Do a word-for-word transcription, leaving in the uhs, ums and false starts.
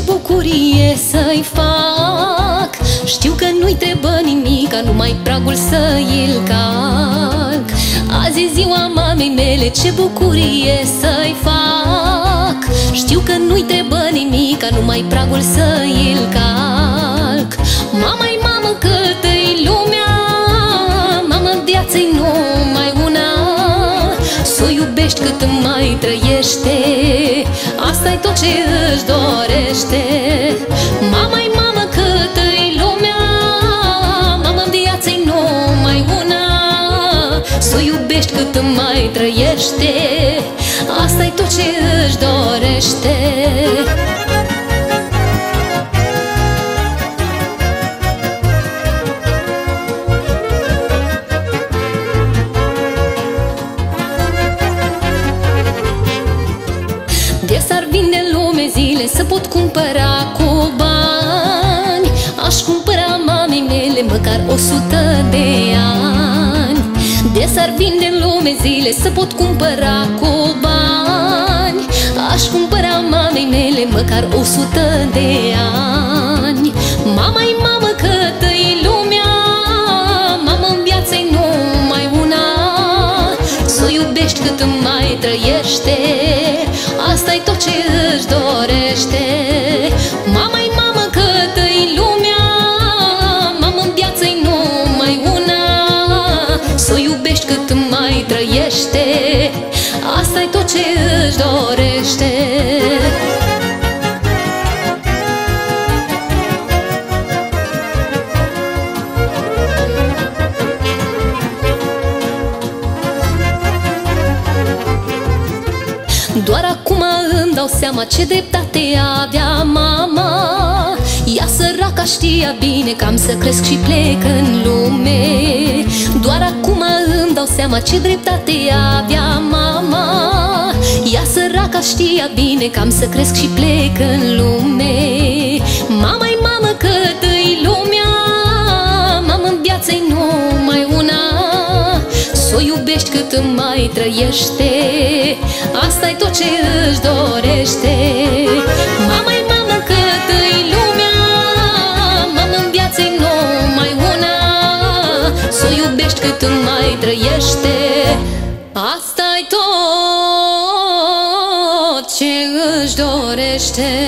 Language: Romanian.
ce bucurie să-i fac. Știu că nu-i trebuie nimica, numai pragul să-i-l calc. Azi e ziua mamei mele, ce bucurie să-i fac. Știu că nu-i trebuie nimica, numai pragul să-i-l calc. Mama-i mamă câtă-i lumea, mamă, viața-i numai una. S-o iubești cât mai trăiește, asta-i tot ce își dorește. Mama-i mamă câtă-i lumea, mamă, viața-i numai una. S-o iubești cât mai trăiește, asta-i tot ce își dorește. De s-ar vinde lume zile să pot cumpăra cu bani, aș cumpăra mamei mele măcar o sută de ani. De s-ar vinde lume zile să pot cumpăra cu bani, aș cumpăra mamei mele măcar o sută de ani. Mama-i mamă câtă-i lumea, mamă, în viața-i numai una. S-o iubești cât mai trăiește, asta-i tot ce își dorește. Mama-i mamă câtă-i lumea, mamă, în viața-i numai una. S-o iubești cât mai trăiește, asta-i tot ce își dorește. Doar acum îmi dau seama ce dreptate avea mama. Ea săraca știa bine că am să cresc și plec în lume. Doar acum îmi dau seama ce dreptate avea mama. Ea săraca știa bine că am să cresc și plec în lume. Mama-i mamă câtă-i lumea, mamă, în viața-i numai una. S-o iubești cât mai trăiește, asta-i tot ce își dorește. Mama-i mamă câtă-i lumea, mamă, în viața-i numai una. S-o iubești cât mai trăiește, asta-i tot ce își dorește.